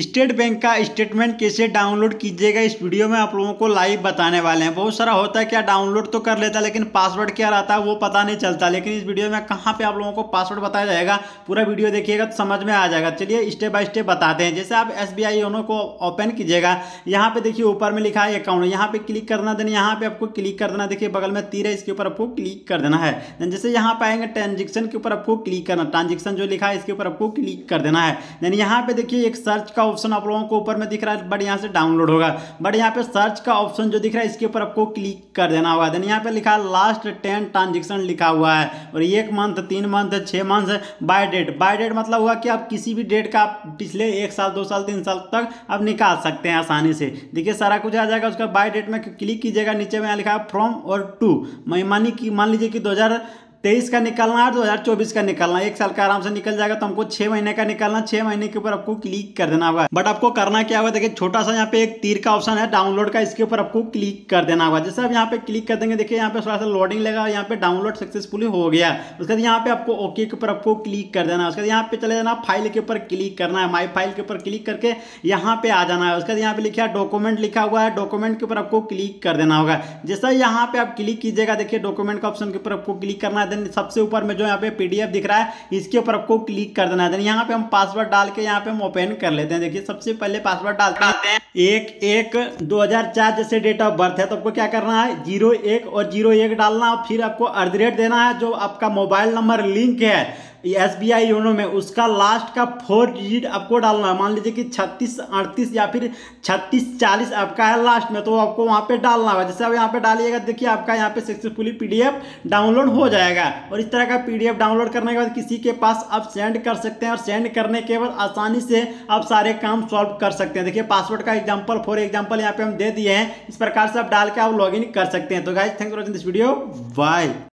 State bank का statement कैसे download कीजिएगा, इस वीडियो में आप लोगों को लाइव बताने वाले हैं। बहुत सारा होता है क्या, डाउनलोड तो कर लेता है लेकिन पासवर्ड क्या रहता है वो पता नहीं चलता, लेकिन इस वीडियो में कहाँ पे आप लोगों को पासवर्ड बताया जाएगा। पूरा वीडियो देखिएगा तो समझ में आ जाएगा। चलिए स्टेप बाय स्टेप बताते हैं। जैसे आप SBI योनो को ओपन कीजिएगा, यहाँ पे देखिए ऊपर में लिखा है अकाउंट, यहाँ पे क्लिक करना। देन यहाँ पे आपको क्लिक कर देना, देखिए बगल में तीर है इसके ऊपर आपको क्लिक कर देना है। देन जैसे यहाँ पे आएंगे ट्रांजेक्शन के ऊपर आपको क्लिक करना, ट्रांजेक्शन जो लिखा है इसके ऊपर आपको क्लिक कर देना है। देन यहाँ पे देखिए एक सर्च का ऑप्शन आप लोगों को ऊपर में दिख रहा है, बट यहाँ से डाउनलोड होगा, बट यहाँ पे सर्च का ऑप्शन जो दिख रहा है इसके ऊपर आपको क्लिक कर देना होगा। देन यहाँ पे लिखा लास्ट 10 ट्रांजेक्शन लिखा हुआ है, और 1 मंथ है, 3 मंथ है, 6 मंथ है, बाय डेट। बाय डेट मतलब हुआ कि आप किसी भी डेट का आप पिछले 1 साल 2 साल 3 साल तक आप निकाल सकते हैं आसानी से। देखिए सारा कुछ आ जाएगा। उसका बाय डेट में क्लिक कीजिएगा, नीचे में यहाँ लिखा है फ्रॉम और टू, मान लीजिए कि 2023 का निकालना है, 2024 का निकालना, 1 साल का आराम से निकल जाएगा। तो हमको 6 महीने का निकालना, 6 महीने के ऊपर आपको क्लिक कर देना होगा। बट आपको करना क्या होगा, देखिए छोटा सा यहाँ पे एक तीर का ऑप्शन है डाउनलोड का, इसके ऊपर आपको क्लिक कर देना होगा। जैसे आप यहाँ पे क्लिक कर देंगे, देखिए यहाँ पे थोड़ा सा लोडिंग लगा, यहाँ पे डाउनलोड सक्सेसफुली हो गया। उसके बाद यहाँ पे आपको ओके के ऊपर आपको क्लिक कर देना है। उसके बाद यहाँ पे चले जाना, फाइल के ऊपर क्लिक करना है, माई फाइल के ऊपर क्लिक करके यहाँ पे आ जाना है। उसके बाद यहाँ पे लिखा है डॉक्यूमेंट लिखा हुआ है, डॉक्यूमेंट के ऊपर आपको क्लिक कर देना होगा। जैसा यहाँ पे आप क्लिक कीजिएगा, देखिए डॉक्यूमेंट का ऑप्शन के ऊपर आपको क्लिक करना है। सबसे ऊपर में जो यहाँ पे पीडीएफ दिख रहा है इसके ऊपर आपको क्लिक कर देना है। यहाँ पे हम पासवर्ड डाल के यहाँ पे हम ओपन कर लेते हैं। देखिए सबसे पहले पासवर्ड डालते हैं 1-1-2004 जैसे डेट ऑफ बर्थ है, तो आपको क्या करना है 01 और 01 डालना है। फिर आपको @ देना है, जो आपका मोबाइल नंबर लिंक है SBI योनो में, उसका लास्ट का 4 डिजिट आपको डालना है। मान लीजिए कि 3638 या फिर 3640 आपका है लास्ट में, तो आपको वहाँ पे डालना होगा। जैसे आप यहाँ पे डालिएगा, देखिए आपका यहाँ पे सक्सेसफुली PDF डाउनलोड हो जाएगा। और इस तरह का PDF डाउनलोड करने के बाद किसी के पास आप सेंड कर सकते हैं, और सेंड करने के बाद आसानी से आप सारे काम सॉल्व कर सकते हैं। देखिए पासवर्ड का एग्जाम्पल, फॉर एग्जाम्पल यहाँ पे हम दे दिए हैं। इस प्रकार से आप डाल के आप लॉग इन कर सकते हैं। तो guys thanks for watching this video, bye.